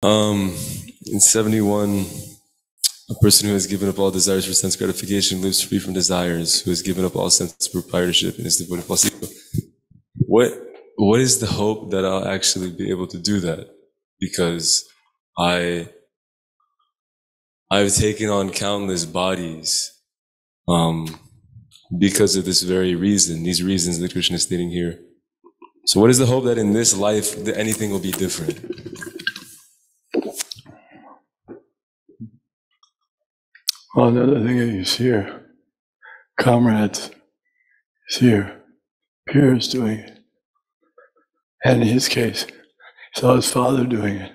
In 71, a person who has given up all desires for sense gratification lives free from desires, who has given up all sense proprietorship and is devoted to falsehood. What is the hope that I'll actually be able to do that? Because I've taken on countless bodies because of this very reason, these reasons that Krishna is stating here. So what is the hope that in this life that anything will be different? Well, the thing is here, comrades is here, Pierre is doing it, and in his case, he saw his father doing it.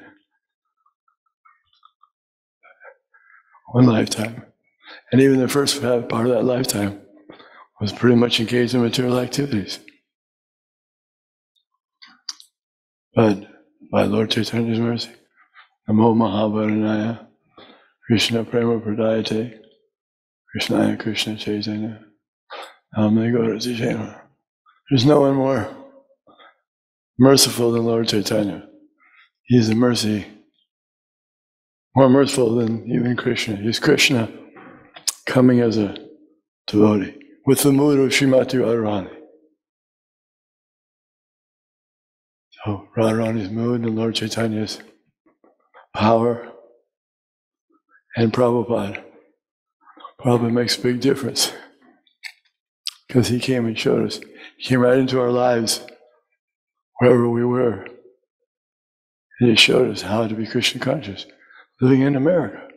One lifetime, and even the first part of that lifetime was pretty much engaged in material activities. But by Lord Chaitanya's mercy, Namo Mahabharanaya, Krishna Prema Pradayate, Krishnaya Krishna Chaitanya, Namne Gaurati Chaitanya. There's no one more merciful than Lord Chaitanya. He's the mercy, more merciful than even Krishna. He's Krishna coming as a devotee with the mood of Srimati Radharani. So Radharani's mood and Lord Chaitanya's power and Prabhupada. Prabhupada makes a big difference because he came and showed us. He came right into our lives wherever we were, and he showed us how to be Krishna conscious. Living in America, it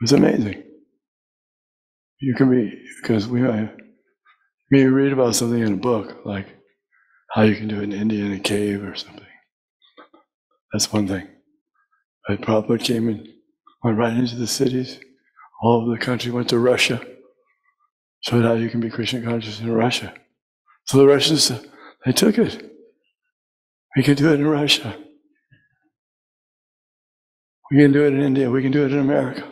was amazing. You can be, because you read about something in a book, like how you can do it in India in a cave or something. That's one thing. But Prabhupada came and went right into the cities, all over the country, went to Russia, showed how you can be Krishna conscious in Russia. So the Russians, they took it. We can do it in Russia. We can do it in India. We can do it in America.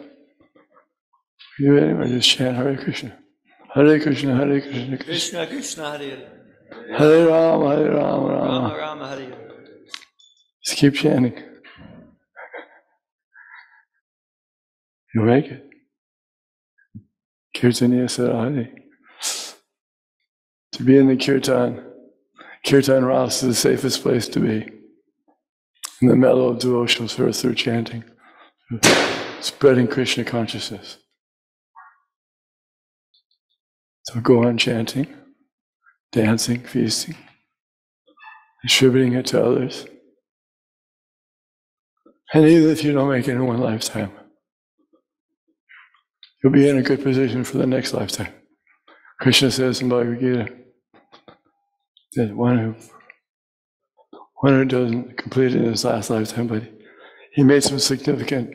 We can do it anywhere. Just chant Hare Krishna. Hare Krishna, Hare Krishna, Krishna Krishna, Hare Rama. Hare Rama, Hare Rama, Rama Rama, Hare Rama. Just keep chanting. You'll make it. Kirtaniyasarani. To be in the Kirtan. Kirtan Ras is the safest place to be. In the mellow of devotional service through chanting, spreading Krishna consciousness. So go on chanting, dancing, feasting, distributing it to others. And even if you don't make it in one lifetime, you'll be in a good position for the next lifetime. Krishna says in Bhagavad Gita that one who doesn't complete it in his last lifetime, but he made some significant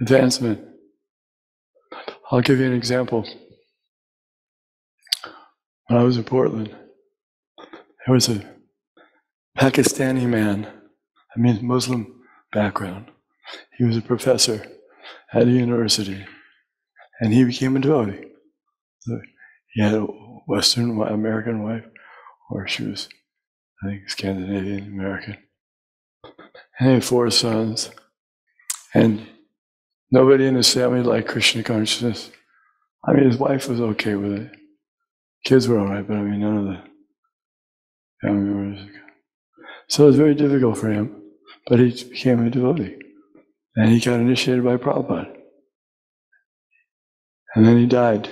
advancement. I'll give you an example. When I was in Portland, there was a Pakistani man, Muslim background. He was a professor at a university, and he became a devotee. So he had a Western American wife, or she was, I think, Scandinavian American. And he had 4 sons. And nobody in his family liked Krishna consciousness. His wife was okay with it. Kids were all right, but none of the family members. So it was very difficult for him, but he became a devotee. And he got initiated by Prabhupada. And then he died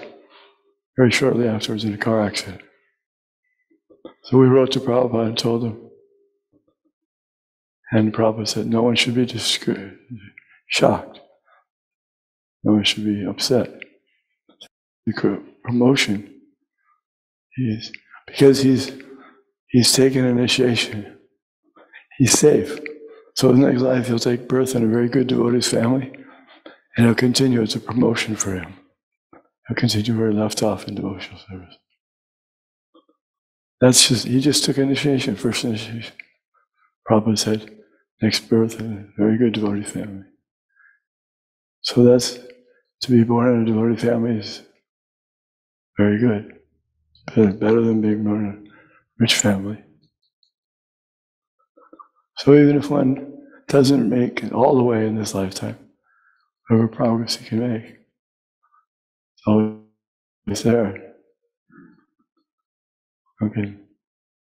very shortly afterwards in a car accident. So we wrote to Prabhupada and told him. And Prabhupada said, no one should be shocked. No one should be upset. The promotion, because he's taken initiation, he's safe. So in the next life, he'll take birth in a very good devotee's family, and he'll continue. It's a promotion for him. He'll continue where he left off in devotional service. That's just, he just took initiation, first initiation. Prabhupada said, next birth in a very good devotee family. So that's, to be born in a devotee family is very good. Better than being born in a rich family. So even if one doesn't make it all the way in this lifetime, whatever progress he can make. It's always there. Okay,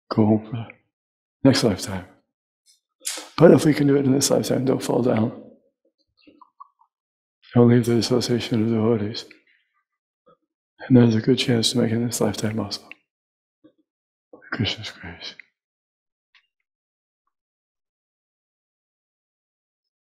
go home for the next lifetime. But if we can do it in this lifetime, don't fall down. Don't leave the association of devotees. And there's a good chance to make it in this lifetime also. Krishna's grace.